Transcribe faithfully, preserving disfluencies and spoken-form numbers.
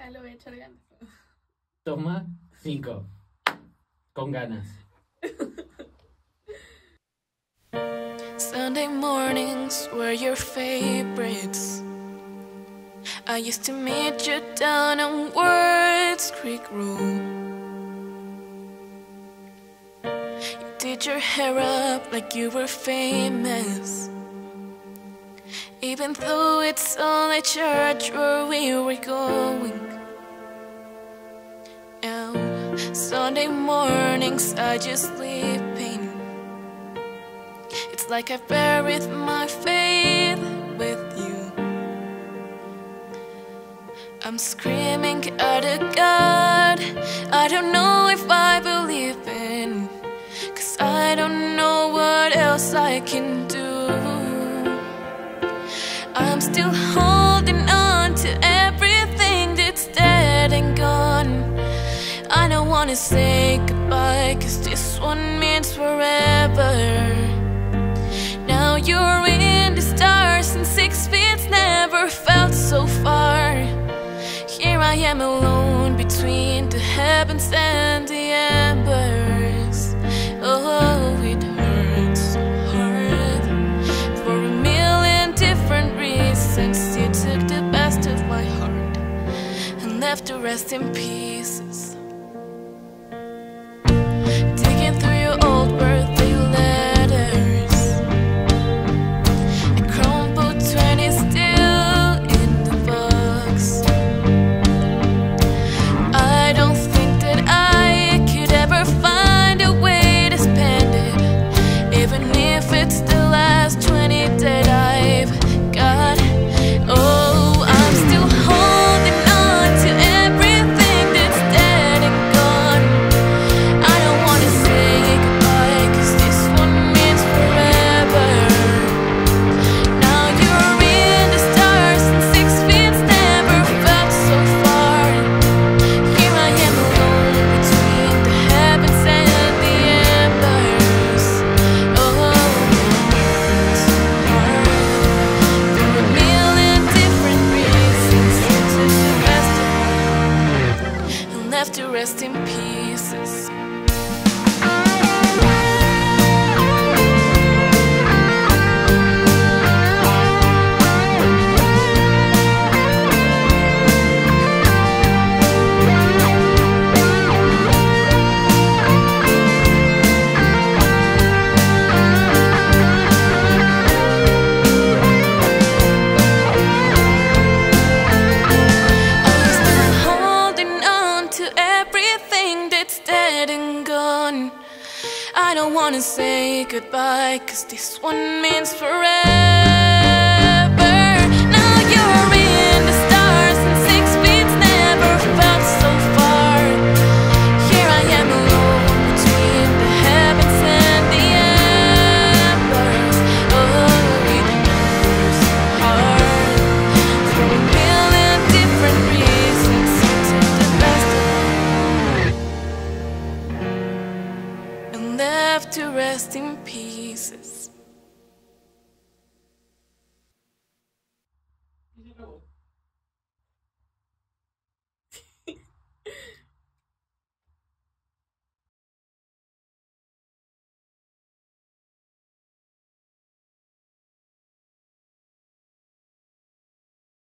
Ah, lo voy a echar ganas. Toma cinco. Con ganas. Sunday mornings were your favorites. I used to meet you down on Words Creek Road. You did your hair up like you were famous. Even though it's only church where we were going. And Sunday mornings I just sleeping. It's like I buried my faith with you. I'm screaming at a God I don't know if I believe in, 'cause I don't know what else I can do. I'm still holding on to everything that's dead and gone. I don't wanna say goodbye, 'cause this one means forever. Now you're in the stars and six feet's never felt so far. Here I am alone between the heavens and the embers. Oh, it hurts so hard for a million different reasons. You took the best of my heart and left the rest in pieces. Digging through your old birthday letters, I crumbled twenty still. Goodbye, 'cause this one means forever. To rest in pieces.